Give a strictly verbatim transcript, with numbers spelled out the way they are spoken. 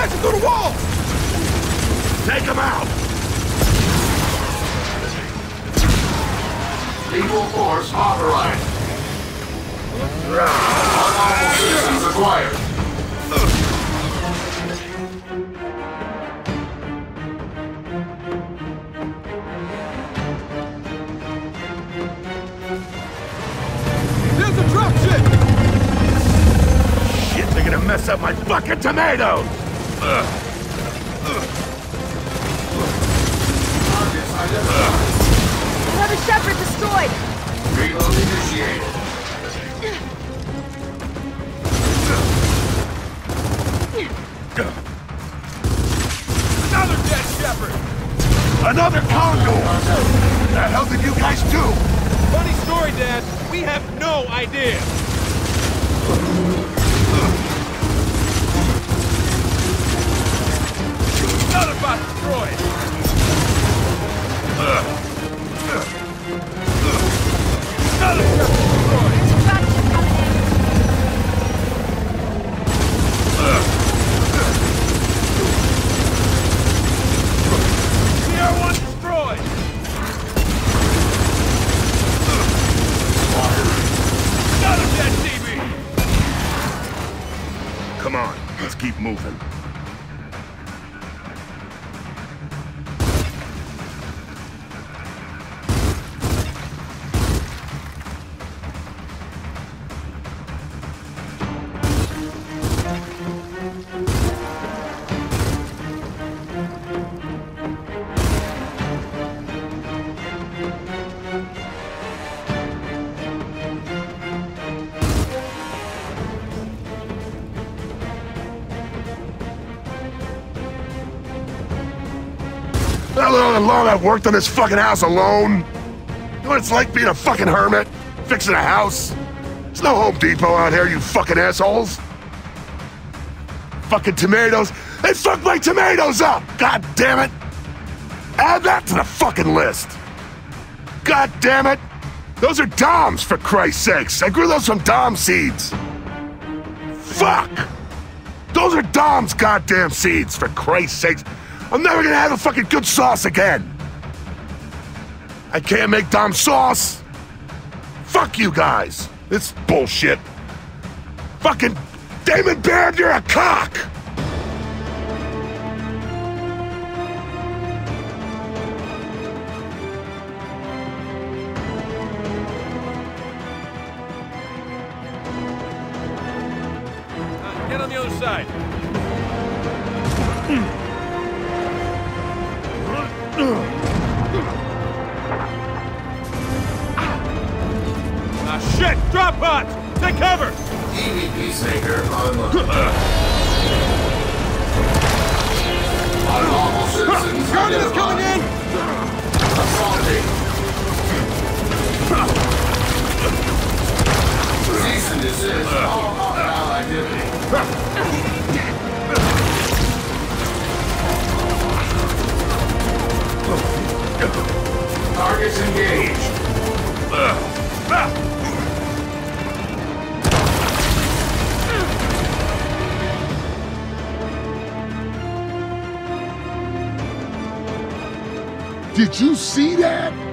smashing through the wall! Take him out! Lethal force authorized. Unlawful citizens acquired. There's a drop ship! Shit, they're gonna mess up my fucking tomatoes! Ugh. Another Shepherd destroyed! Reload initiated. Another dead Shepherd! Another Condor! The hell did you guys do? Funny story, Dad. We have no idea. Another bot destroyed! Alone, I've worked on this fucking house alone. You know what it's like being a fucking hermit, fixing a house? There's no Home Depot out here, you fucking assholes. Fucking tomatoes. They fucked my tomatoes up! God damn it! Add that to the fucking list. God damn it! Those are Doms, for Christ's sakes. I grew those from Dom seeds. Fuck! Those are Dom's goddamn seeds, for Christ's sakes. I'm never gonna have a fucking good sauce again! I can't make Dom sauce! Fuck you guys! It's bullshit! Fucking Damon Baird, you're a cock! Uh, get on the other side. Shit! Drop pods! Take cover! E V P sinker unloaded. Unlawful citizens Guardian is coming in! Assaulting! Cease and desist all hostile activity. Targets engaged. Did you see that?